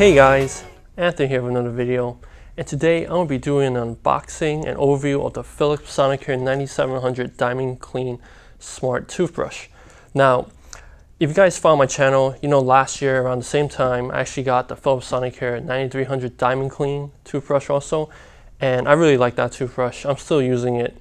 Hey guys, Anthony here with another video, and today I'm going to be doing an unboxing and overview of the Philips Sonicare 9700 Diamond Clean Smart Toothbrush. Now, if you guys follow my channel, you know last year around the same time I actually got the Philips Sonicare 9300 Diamond Clean toothbrush also, and I really like that toothbrush. I'm still using it,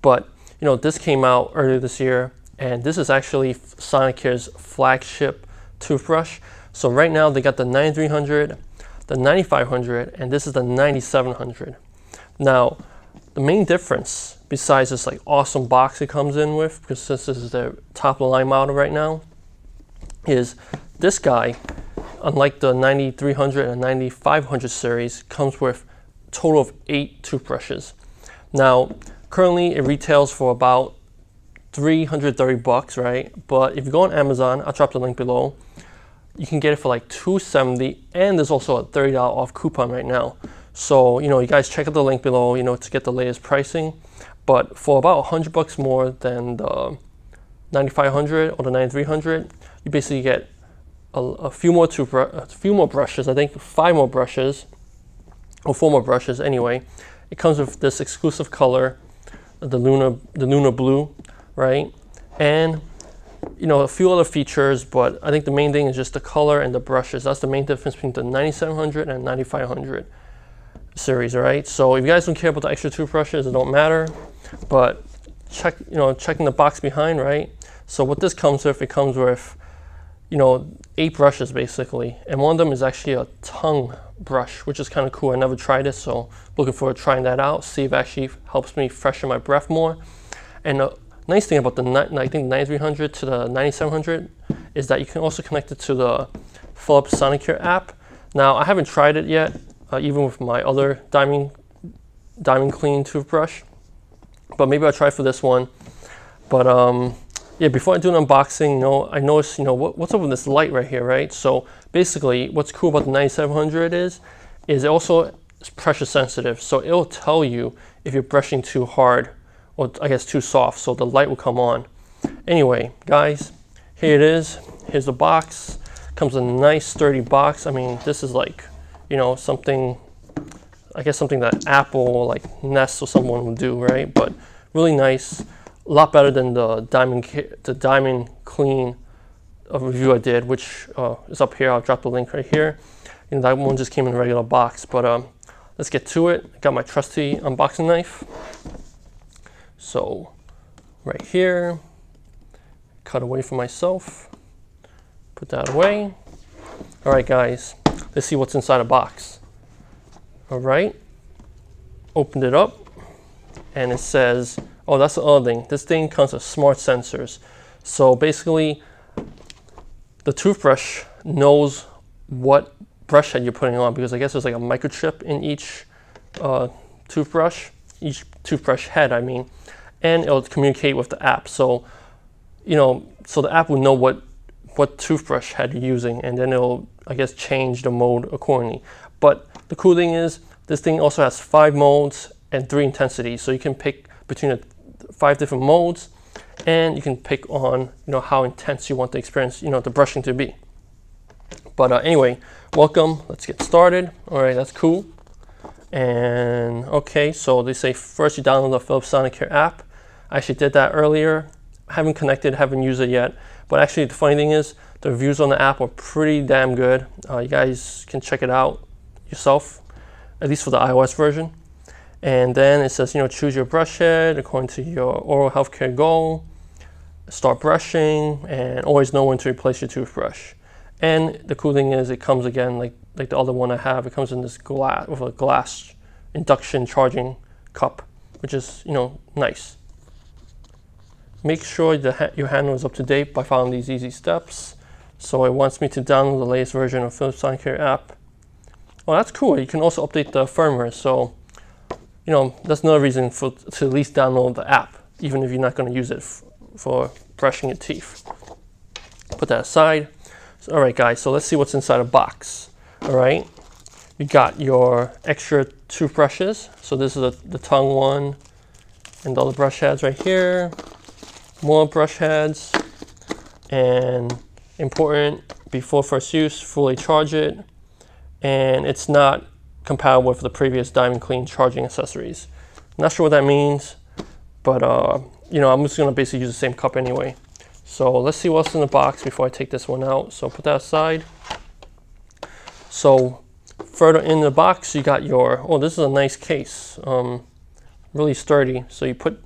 but you know, this came out earlier this year, and this is actually Sonicare's flagship toothbrush. So right now they got the 9300, the 9500, and this is the 9700. Now, the main difference, besides this like awesome box it comes in with, because this is their top of the line model right now, is this guy, unlike the 9300 and 9500 series, comes with a total of 8 toothbrushes. Now, currently it retails for about $330, right? But if you go on Amazon, I'll drop the link below, you can get it for like $270, and there's also a $30 off coupon right now. So, you know, you guys check out the link below, you know, to get the latest pricing. But for about $100 more than the 9500 or the 9300, you basically get a few more brushes, I think 5 more brushes, or 4 more brushes anyway. It comes with this exclusive color, the Lunar Blue, right? And you know, a few other features, but I think the main thing is just the color and the brushes. That's the main difference between the 9700 and 9500 series, right? So if you guys don't care about the extra toothbrushes, it don't matter, but check, you know, checking the box behind, right? So what this comes with, it comes with, you know, 8 brushes basically, and one of them is actually a tongue brush, which is kind of cool. I never tried it, so looking forward to trying that out, see if it actually helps me freshen my breath more. And nice thing about the, I think, 9300 to the 9700 is that you can also connect it to the Philips Sonicare app. Now, I haven't tried it yet, even with my other Diamond Clean toothbrush, but maybe I'll try for this one. But yeah, before I do an unboxing, you know, I noticed, you know, what's up with this light right here, right? So basically, what's cool about the 9700 is it also is pressure sensitive, so it'll tell you if you're brushing too hard, or I guess too soft, so the light will come on. Anyway, guys, here it is. Here's the box. Comes in a nice sturdy box. I mean, this is like, you know, something, I guess something that Apple or like Nest or someone would do, right? But really nice. A lot better than the Diamond Clean review I did, which is up here. I'll drop the link right here. And that one just came in a regular box. But let's get to it. I got my trusty unboxing knife. So right here, cut away from myself, put that away. All right, guys, let's see what's inside a box. All right, opened it up, and it says, oh, that's the other thing. This thing comes with smart sensors. So basically, the toothbrush knows what brush head you're putting on, because I guess there's like a microchip in each toothbrush head, I mean, and it'll communicate with the app. So, you know, so the app will know what toothbrush head you're using, and then it'll, I guess, change the mode accordingly. But the cool thing is, this thing also has 5 modes and 3 intensities. So you can pick between the 5 different modes, and you can pick on, you know, how intense you want the experience, you know, the brushing to be. But anyway, welcome. Let's get started. All right, that's cool. And okay, so they say first you download the Philips Sonicare app. I actually did that earlier. I haven't connected, haven't used it yet. But actually, the funny thing is, the reviews on the app are pretty damn good. You guys can check it out yourself, at least for the iOS version. And then it says, you know, choose your brush head according to your oral healthcare goal. Start brushing, and always know when to replace your toothbrush. And the cool thing is, it comes again like the other one I have. It comes in this glass, with a glass induction charging cup, which is, you know, nice. Make sure that your handle is up to date by following these easy steps. So it wants me to download the latest version of Philips Sonicare app. Oh, that's cool. You can also update the firmware. So, you know, that's another reason to at least download the app, even if you're not going to use it for brushing your teeth. Put that aside. All right, guys, so let's see what's inside a box. All right, you got your extra toothbrushes. So this is the tongue one, and all the brush heads right here. More brush heads, and important, before first use, fully charge it. and it's not compatible with the previous Diamond Clean charging accessories. Not sure what that means, but you know, I'm just gonna basically use the same cup anyway. So let's see what's in the box before I take this one out. So put that aside. So further in the box, you got your, oh, this is a nice case, really sturdy. So you put,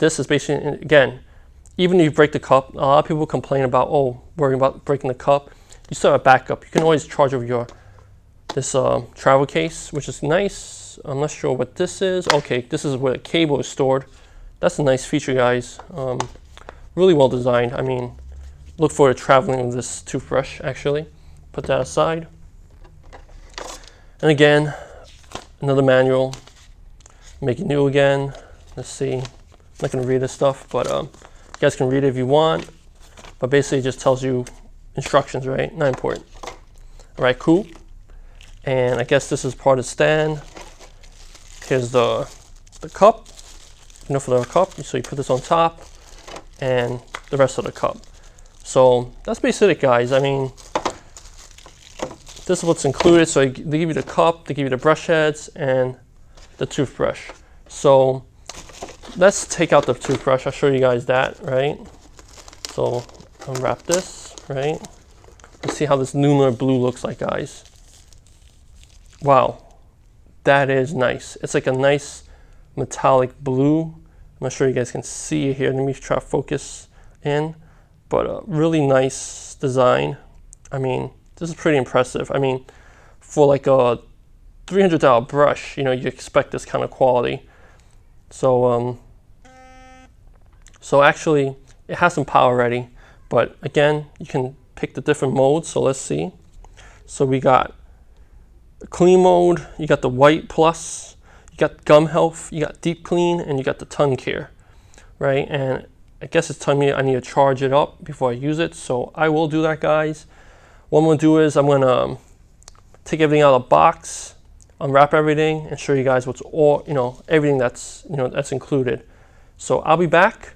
this is basically, again, even if you break the cup, a lot of people complain about, oh, worrying about breaking the cup. You still have a backup. You can always charge over your, this travel case, which is nice. I'm not sure what this is. Okay, this is where the cable is stored. That's a nice feature, guys. Really well designed. I mean, look forward to traveling with this toothbrush, actually. Put that aside. And again, another manual. Make it new again. Let's see. I'm not going to read this stuff, but you guys can read it if you want. But basically, it just tells you instructions, right? Not important. All right, cool. And I guess this is part of the stand. Here's the cup, you know, for the cup. So you put this on top and the rest of the cup. So that's basically it, guys. I mean, this is what's included. So they give you the cup, they give you the brush heads and the toothbrush. So let's take out the toothbrush. I'll show you guys that, right? So unwrap this, right? Let's see how this Lunar Blue looks like, guys. Wow, that is nice. It's like a nice metallic blue. I'm not sure you guys can see it here. Let me try to focus in, but a really nice design. I mean, this is pretty impressive. I mean, for like a $300 brush, you know, you expect this kind of quality. So, so actually, it has some power already, but again, you can pick the different modes. So let's see. So we got clean mode, you got the white plus, you got gum health, you got deep clean, and you got the tongue care, right? And I guess it's telling me I need to charge it up before I use it, so I will do that, guys. What I'm gonna do is I'm gonna take everything out of the box, unwrap everything, and show you guys what's all, you know, everything that's, you know, that's included. So I'll be back.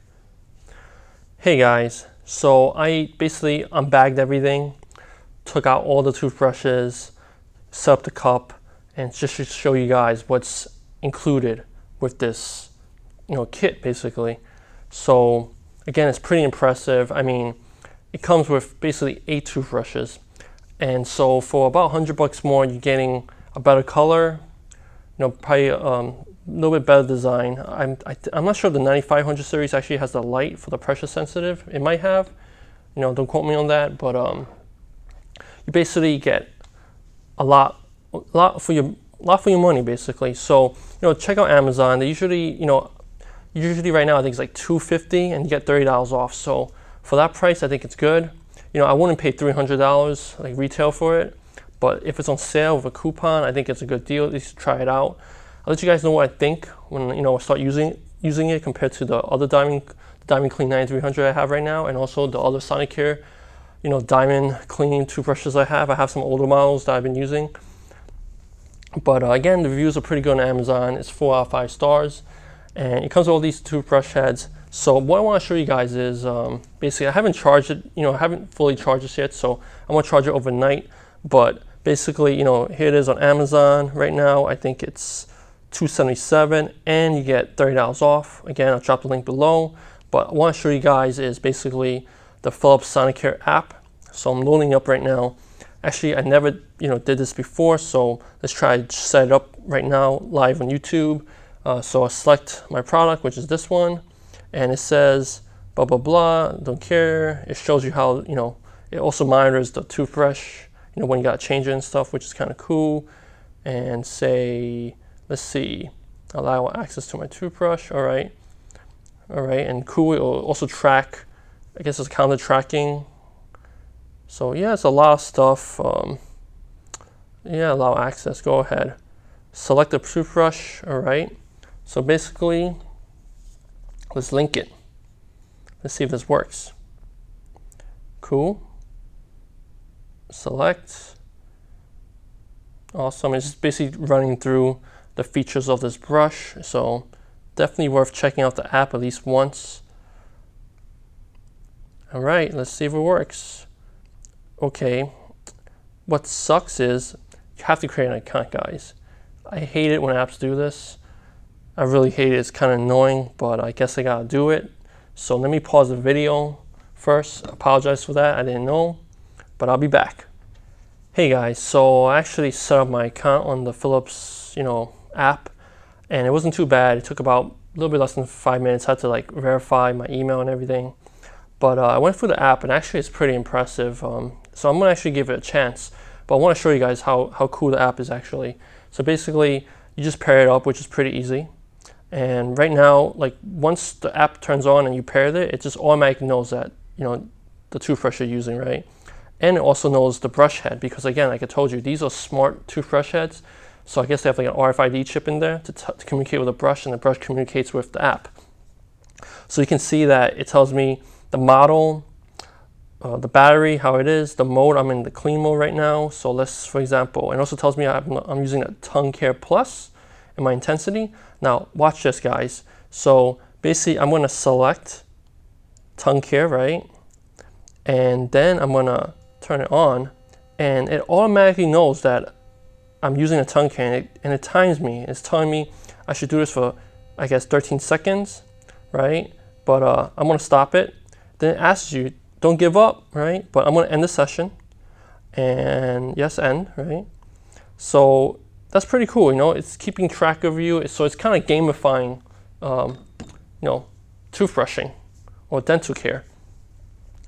Hey guys, so I basically unbagged everything, took out all the toothbrushes, set up the cup, and just to show you guys what's included with this, you know, kit basically. So again, it's pretty impressive. I mean, it comes with basically 8 toothbrushes, and so for about $100 more, you're getting a better color, you know, probably a little bit better design. I'm not sure if the 9500 series actually has the light for the pressure sensitive. It might have, you know, don't quote me on that, but you basically get a lot for your money, basically. So, you know, check out Amazon. They usually, you know, right now I think it's like $250, and you get $30 off. So for that price, I think it's good. You know, I wouldn't pay $300 like retail for it, but if it's on sale with a coupon, I think it's a good deal. At least try it out. I'll let you guys know what I think when, you know, I start using it compared to the other Diamond Clean 9300 I have right now, and also the other Sonicare, you know, Diamond Clean toothbrushes I have. I have some older models that I've been using. But again, the reviews are pretty good on Amazon. It's 4 out of 5 stars. And it comes with all these toothbrush heads. So what I want to show you guys is basically, I haven't charged it, you know, I haven't fully charged this yet. So I'm going to charge it overnight. But basically, you know, here it is on Amazon right now. I think it's $277, and you get $30 off. Again, I'll drop the link below. But I want to show you guys is basically the Philips Sonicare app. So I'm loading up right now. Actually, I never, you know, did this before, so let's try to set it up right now live on YouTube. So I select my product, which is this one, and it says blah blah blah, don't care. It shows you how, you know, it also monitors the toothbrush, you know, when you got to change it and stuff, which is kind of cool. And say, let's see, allow access to my toothbrush. All right, all right, and cool. It will also track, I guess it's counter tracking. So yeah, it's a lot of stuff. Yeah, allow access, go ahead. Select the toothbrush, all right. So basically, let's link it. Let's see if this works. Cool. Select. Awesome, it's just basically running through the features of this brush. So definitely worth checking out the app at least once. All right, let's see if it works. Okay, what sucks is You have to create an account, guys. I hate it when apps do this. I really hate it. It's kind of annoying, but I guess I gotta do it. So let me pause the video first. Apologize for that. I didn't know, but I'll be back. Hey guys, so I actually set up my account on the Philips, app, and it wasn't too bad. It took about a little bit less than 5 minutes. I had to like verify my email and everything. But I went through the app, and actually it's pretty impressive. So I'm gonna actually give it a chance. But I want to show you guys how cool the app is actually. So basically, you just pair it up, which is pretty easy. And right now, like once the app turns on and you paired it, it just automatically knows that the toothbrush you're using, right? And it also knows the brush head, because again, like I told you, these are smart toothbrush heads. So I guess they have like an RFID chip in there to communicate with the brush, and the brush communicates with the app. So you can see that it tells me the model, the battery, how it is, the mode. I'm in the clean mode right now. So let's, for example, it also tells me I'm using a Sonicare Plus and my intensity. Now watch this, guys. So basically I'm gonna select Sonicare, right? And then I'm gonna turn it on, and it automatically knows that I'm using a Sonicare, and it times me. It's telling me I should do this for, I guess, 13 seconds, right? But I'm gonna stop it. Then it asks you, don't give up, right? But I'm gonna end the session, and yes, end, right? So that's pretty cool, it's keeping track of you. So it's kind of gamifying, toothbrushing or dental care,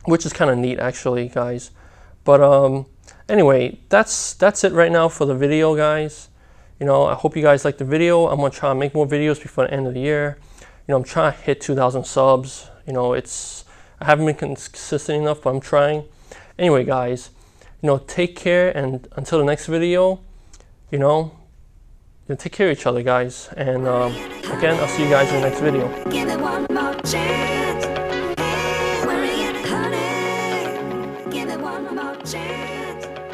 which is kind of neat actually, guys. But anyway, that's it right now for the video, guys. I hope you guys liked the video. I'm gonna try and make more videos before the end of the year. I'm trying to hit 2,000 subs. I haven't been consistent enough, but I'm trying. Anyway, guys, take care, and until the next video, take care of each other, guys. And again, I'll see you guys in the next video. Give it one more chance. Give it one more chance.